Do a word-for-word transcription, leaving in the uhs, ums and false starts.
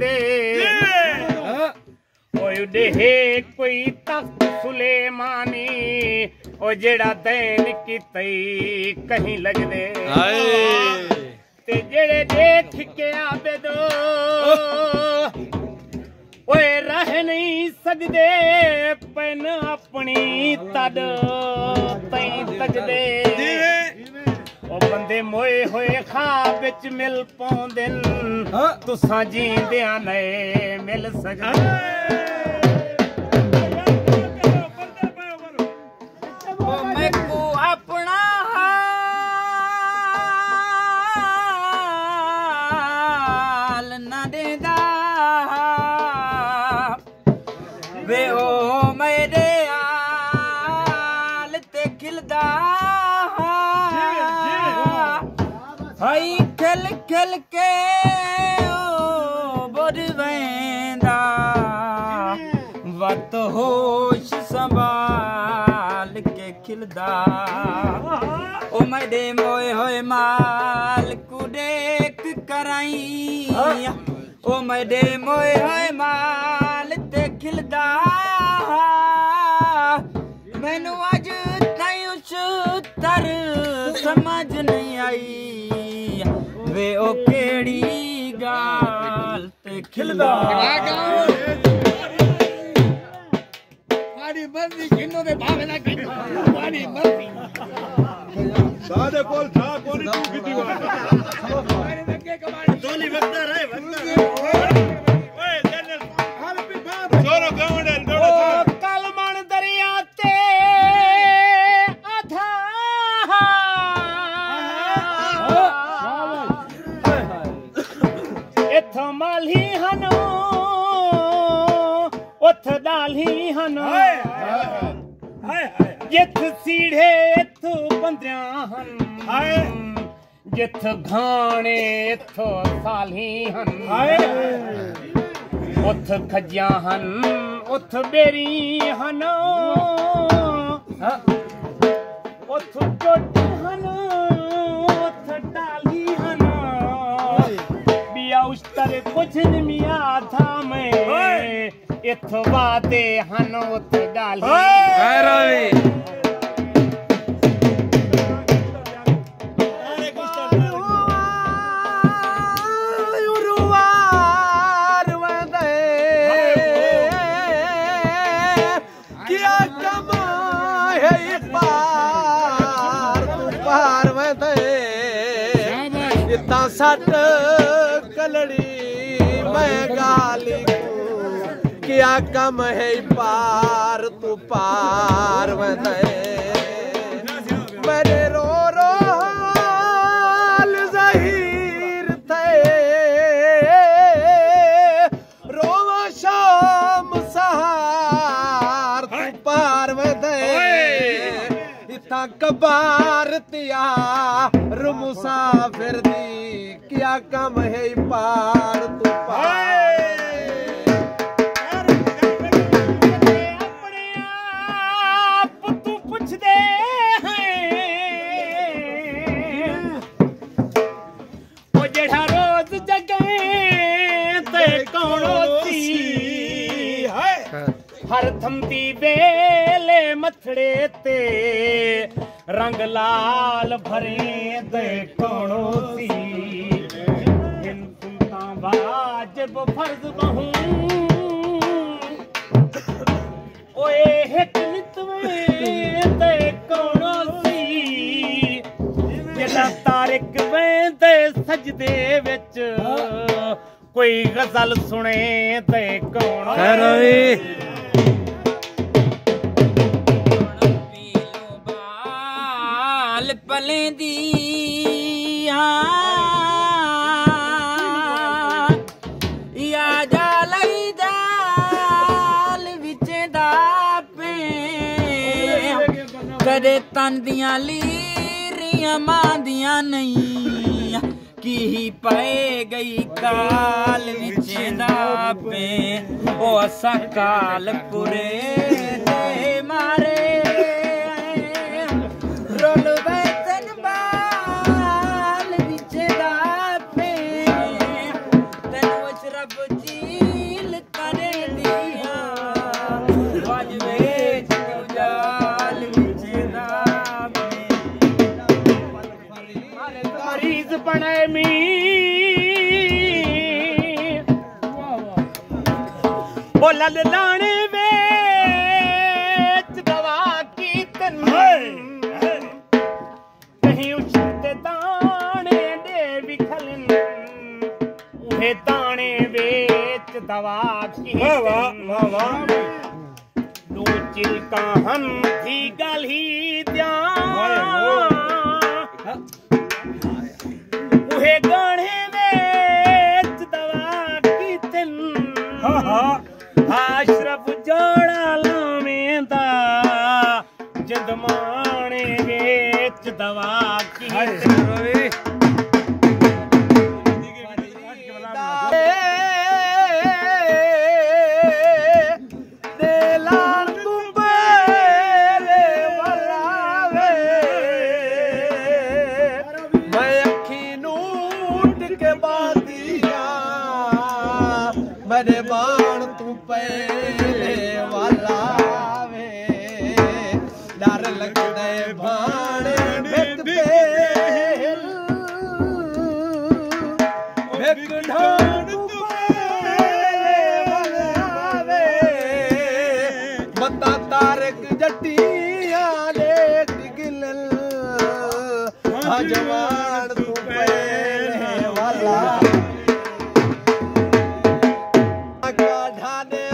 दे दे कोई तख्त सुलेमानी ओ जेड़ा दैन की तई कहीं लग दे ते जेड़े देख के आबे दो ओए रह नहीं सकदे पैन अपनी तद तई तक दे ओ बंदे मोए होए खाब विच मिल पौंदे तुसां जींदियां नए मिल सकदे खेल के बोल वेंदा वक्त होश संभाल के खिलदा ओ मेरे मोए होए माल को देख कराई ओ मेरे मोए होए माल ते खिलदा मैनू अज ताईं उस तर समझ नहीं आई वे ओ केड़ी गाल ते खिलदा मारी मर्जी किन्नो दे भावे ना किन्नो मारी मर्जी सादे कोल था कोनी किती वाला मारे लगे कमाने दोली वक्ता रहे वक्ता ओए जनरल हर पे बाप जोरो गवंडल दोडो कलमण दरिया ते आधा माली हनो उथ डाली हनो जिथ सीढ़े इथो बंदिया हन जिथ घाने इथो साली हन उथ खजिया हन उथ बेरी हनो उथ चोट हन उथ डाली हन उस तरह कुछ निमिया था मैं इथो बाते हनो ते डाली क्या कमा है पार पार वे इतना सट मैं गाली क्या कम है पार तू पार मेरे रो रो जहीर थे रोवा शाम सहार तू पार इतना कबार तिया मुसाफिर दी क्या कम है पार तू पार अपने आप तू पूछ दे वो जेड़ा रोज जगे ते कौन सी हर थमती बेले मथड़े ते रंग लाल भरे ते कौन सी वाजिब फर्ज बहूं ओए हिक नितवें ते कौनो सी जेड़ा तारिक वें ते सजदे विच कोई गजल सुने ते कौनो पीलो बाल पलेंदी करे तन दिया लीरिया मां दिया नहीं की पाए गई काल विचेदा पे ओ असा काल पुरे दे मारे रोल बैतन बाल विचेदा पे तन वच रब चील कर दिया बाजवे जाल मरीज बने मी वो लल लाने वेच दवा की तन कहीं उछते दाने दे बिखलन उहे दाने वेच दवा की दो चिलका हम थी गल ही द्या गढ़े में दवा की तिन आश्रफ जोड़ा लामेंदा जद माने वेच दवा की बड़े बाण तू पहले वाला वे डर लगदे बाण बिक पेल बिक ढाण तू पहले वाला वे बता तारक जटिया ले डिगल हजवान तू पहले वाला I got hot.